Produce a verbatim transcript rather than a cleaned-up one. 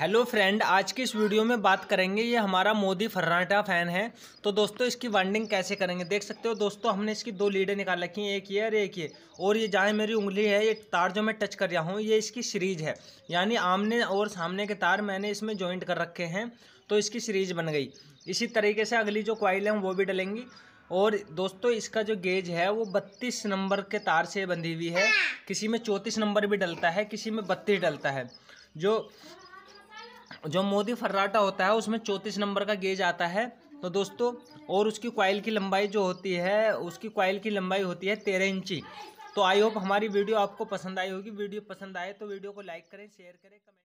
Hello friend, आज की इस वीडियो में बात करेंगे, ये हमारा मोदी फर्राटा फ़ैन है। तो दोस्तों इसकी वाइंडिंग कैसे करेंगे देख सकते हो। दोस्तों हमने इसकी दो लीडें निकाल रखी हैं, एक ये और एक ये। और ये जहाँ मेरी उंगली है, ये तार जो मैं टच कर रहा हूँ, ये इसकी सीरीज है, यानी आमने और सामने के तार मैंने इसमें जॉइंट कर रखे हैं, तो इसकी सीरीज बन गई। इसी तरीके से अगली जो कॉइल है वो भी डलेंगी। और दोस्तों इसका जो गेज है वो बत्तीस नंबर के तार से बंधी हुई है। किसी में चौंतीस नंबर भी डलता है, किसी में बत्तीस डलता है। जो जो मोदी फर्राटा होता है उसमें चौंतीस नंबर का गेज आता है। तो दोस्तों, और उसकी कॉइल की लंबाई जो होती है, उसकी कॉइल की लंबाई होती है तेरह इंची। तो आई होप हमारी वीडियो आपको पसंद आई होगी। वीडियो पसंद आए तो वीडियो को लाइक करें, शेयर करें, कमेंट